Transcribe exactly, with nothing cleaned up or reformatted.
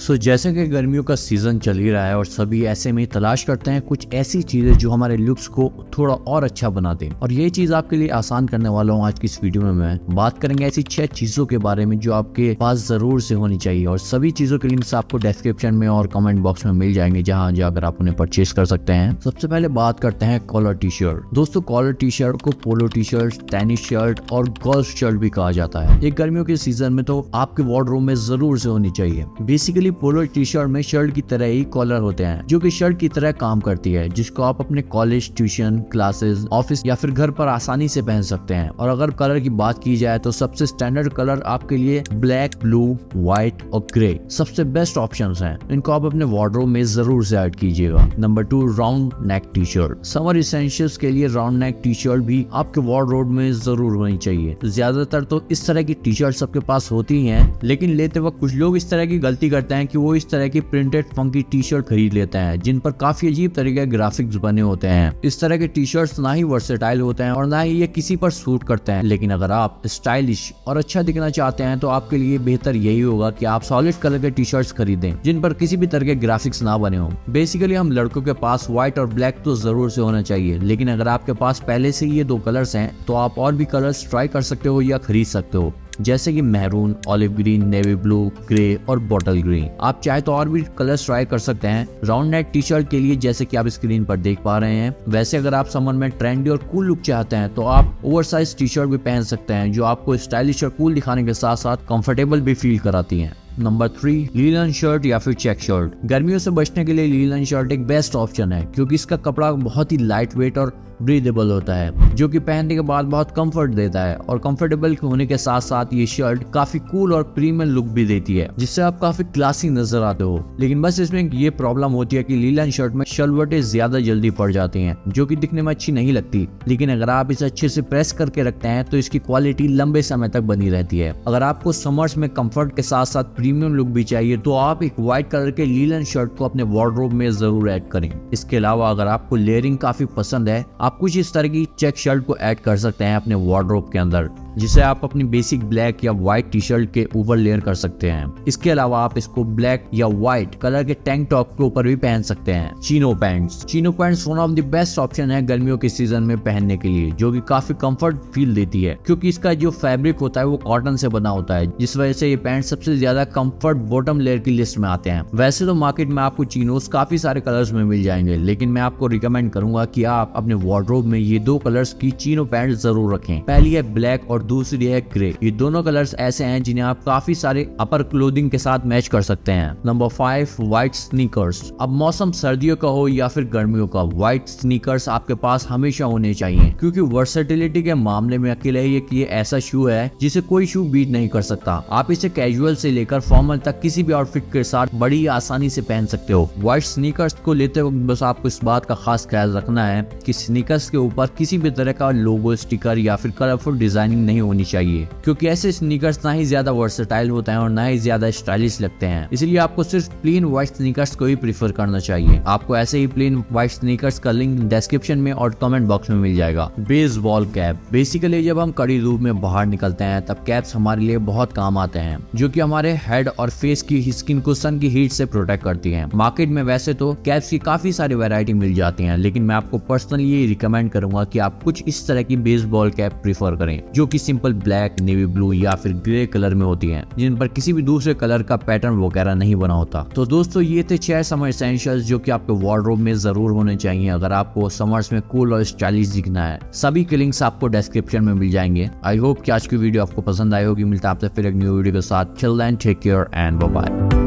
सो so, जैसे कि गर्मियों का सीज़न चल ही रहा है और सभी ऐसे में तलाश करते हैं कुछ ऐसी चीज़ें जो हमारे लुक्स को थोड़ा और अच्छा बना दें। और ये चीज़ आपके लिए आसान करने वाला हूँ आज की इस वीडियो में। मैं बात करेंगे ऐसी छह चीज़ों के बारे में जो आपके पास ज़रूर से होनी चाहिए और सभी चीज़ों के लिंक्स आपको डिस्क्रिप्शन में और कमेंट बॉक्स में मिल जाएंगे, जहाँ जाकर आप उन्हें परचेज कर सकते हैं। सबसे पहले बात करते हैं कॉलर टी शर्ट। दोस्तों कॉलर टी शर्ट को polo T shirt, tennis shirt और गोल्फ शर्ट भी कहा जाता है। ये गर्मियों के सीजन में तो आपके वार्डरोब में ज़रूर से होनी चाहिए। बेसिकली पोलो टी शर्ट में शर्ट की तरह ही कॉलर होते हैं जो कि शर्ट की तरह काम करती है, जिसको आप अपने कॉलेज, ट्यूशन, क्लासेस, ऑफिस या फिर घर पर आसानी से पहन सकते हैं। और अगर कलर की बात की जाए तो सबसे स्टैंडर्ड कलर आपके लिए ब्लैक, ब्लू, व्हाइट और ग्रे सबसे बेस्ट ऑप्शंस हैं। इनको आप अपने वार्डरोब में जरूर से ऐड कीजिएगा। Number two, round neck T shirt. Summer essentials के लिए राउंड नेक टी शर्ट भी आपके वार्डरोब में जरूर होनी चाहिए। ज्यादातर तो इस तरह की टी शर्ट सबके पास होती है, लेकिन लेते वक्त कुछ लोग इस तरह की गलती करते हैं कि वो इस तरह की प्रिंटेड फंकी टी शर्ट खरीद लेते हैं, जिन पर काफी अजीब तरीके के ग्राफिक्स बने होते हैं। इस तरह के टी शर्ट्स ना ही वर्सेटाइल होते हैं और ना ही ये किसी पर सूट करते हैं। लेकिन अगर आप स्टाइलिश और अच्छा दिखना चाहते हैं तो आपके लिए बेहतर यही होगा कि आप सॉलिड कलर के टी शर्ट्स खरीदें, जिन पर किसी भी तरह के ग्राफिक्स ना बने हो। बेसिकली हम लड़कों के पास व्हाइट और ब्लैक तो जरूर से होना चाहिए, लेकिन अगर आपके पास पहले से ये दो कलर्स हैं तो आप और भी कलर्स ट्राई कर सकते हो या खरीद सकते हो, जैसे कि maroon, olive green, navy blue, grey और बॉटल ग्रीन। आप चाहे तो और भी कलर्स ट्राई कर सकते हैं राउंड नेक टी शर्ट के लिए, जैसे कि आप स्क्रीन पर देख पा रहे हैं। वैसे अगर आप समर में ट्रेंडी और कूल लुक चाहते हैं तो आप ओवरसाइज टी शर्ट भी पहन सकते हैं, जो आपको स्टाइलिश और कूल दिखाने के साथ साथ कंफर्टेबल भी फील कराती हैं। नंबर थ्री, लीलन शर्ट या फिर चेक शर्ट। गर्मियों से बचने के लिए लीलन शर्ट एक बेस्ट ऑप्शन है, क्योंकि इसका कपड़ा बहुत ही लाइट वेट और ब्रीदेबल होता है, जो कि पहनने के बाद बहुत कंफर्ट देता है। और कंफर्टेबल होने के साथ साथ ये शर्ट काफी कूल और प्रीमियम लुक भी देती है, जिससे आप काफी क्लासी नजर आते हो। लेकिन बस इसमें ये प्रॉब्लम होती है कि लीलन शर्ट में शलवटें ज्यादा जल्दी पड़ जाती हैं, जो कि दिखने में अच्छी नहीं लगती। लेकिन अगर आप इसे अच्छे से प्रेस करके रखते हैं तो इसकी क्वालिटी लंबे समय तक बनी रहती है। अगर आपको समर्स में कम्फर्ट के साथ साथ प्रीमियम लुक भी चाहिए तो आप एक व्हाइट कलर के लीलन शर्ट को अपने वार्डरोब में जरूर ऐड करें। इसके अलावा अगर आपको लेयरिंग काफी पसंद है, आप कुछ इस तरह की चेक शर्ट को ऐड कर सकते हैं अपने वार्डरोब के अंदर, जिसे आप अपनी बेसिक ब्लैक या व्हाइट टी शर्ट के ऊपर लेयर कर सकते हैं। इसके अलावा आप इसको ब्लैक या व्हाइट कलर के टैंक टॉप के ऊपर भी पहन सकते हैं। Chino pants. Chino pants one of the best option है गर्मियों के सीजन में पहनने के लिए, जो कि काफी कंफर्ट फील देती है, क्योंकि इसका जो फैब्रिक होता है वो कॉटन से बना होता है, जिस वजह से ये पैंट सबसे ज्यादा कम्फर्ट बॉटम लेयर की लिस्ट में आते हैं। वैसे तो मार्केट में आपको चीनोस काफी सारे कलर्स में मिल जाएंगे, लेकिन मैं आपको रिकमेंड करूंगा की आप अपने वार्डरोब में ये दो कलर्स की चीनो पैंट जरूर रखें। पहली है ब्लैक और दूसरी है ग्रे। ये दोनों कलर्स ऐसे हैं जिन्हें आप काफी सारे अपर क्लोथिंग के साथ मैच कर सकते हैं। Number five, white sneakers. अब मौसम सर्दियों का हो या फिर गर्मियों का, व्हाइट स्नीकर्स आपके पास हमेशा होने चाहिए, क्योंकि वर्सेटिलिटी के मामले में अकेले ये ऐसा शू है जिसे कोई शू बीट नहीं कर सकता। आप इसे कैजुअल से लेकर फॉर्मल तक किसी भी आउटफिट के साथ बड़ी आसानी से पहन सकते हो। व्हाइट स्नीकर्स को लेते हुए बस आपको इस बात का खास ख्याल रखना है कि स्नीकर्स के ऊपर किसी भी तरह का लोगो, स्टिकर या फिर कलरफुल डिजाइनिंग नहीं होनी चाहिए, क्योंकि ऐसे स्नीकर्स ना ही ज्यादा वर्सेटाइल होते हैं और ना ही ज्यादा स्टाइलिश लगते हैं। इसलिए आपको सिर्फ प्लेन व्हाइट स्नीकर्स को ही प्रीफर करना चाहिए। आपको ऐसे ही प्लेन व्हाइट स्नीकर्स का लिंक डिस्क्रिप्शन में और कमेंट बॉक्स में मिल जाएगा। Baseball cap. बेसिकली जब हम कड़ी धूप में बाहर निकलते हैं तब कैप्स हमारे लिए बहुत काम आते हैं, जो कि हमारे हेड और फेस की स्किन को सन की हीट से प्रोटेक्ट करती है। मार्केट में वैसे तो कैप्स की काफी सारी वेरायटी मिल जाती है, लेकिन मैं आपको पर्सनली ये रिकमेंड करूंगा कि आप कुछ इस तरह की बेसबॉल कैप प्रीफर करें, जो कि सिंपल ब्लैक, नेवी ब्लू या फिर ग्रे कलर में होती हैं, जिन पर किसी भी दूसरे कलर का पैटर्न वगैरह नहीं बना होता। तो दोस्तों ये थे छह समर एसेंशियल्स जो कि आपके वार्डरोब में जरूर होने चाहिए अगर आपको समर्स में कूल और स्टाइलिश दिखना है। सभी के लिंक्स आपको डिस्क्रिप्शन में मिल जाएंगे। आई होप कि आज की वीडियो आपको पसंद आई होगी। मिलता है आपसे फिर एक न्यू वीडियो के साथ। Till then take care and bye bye.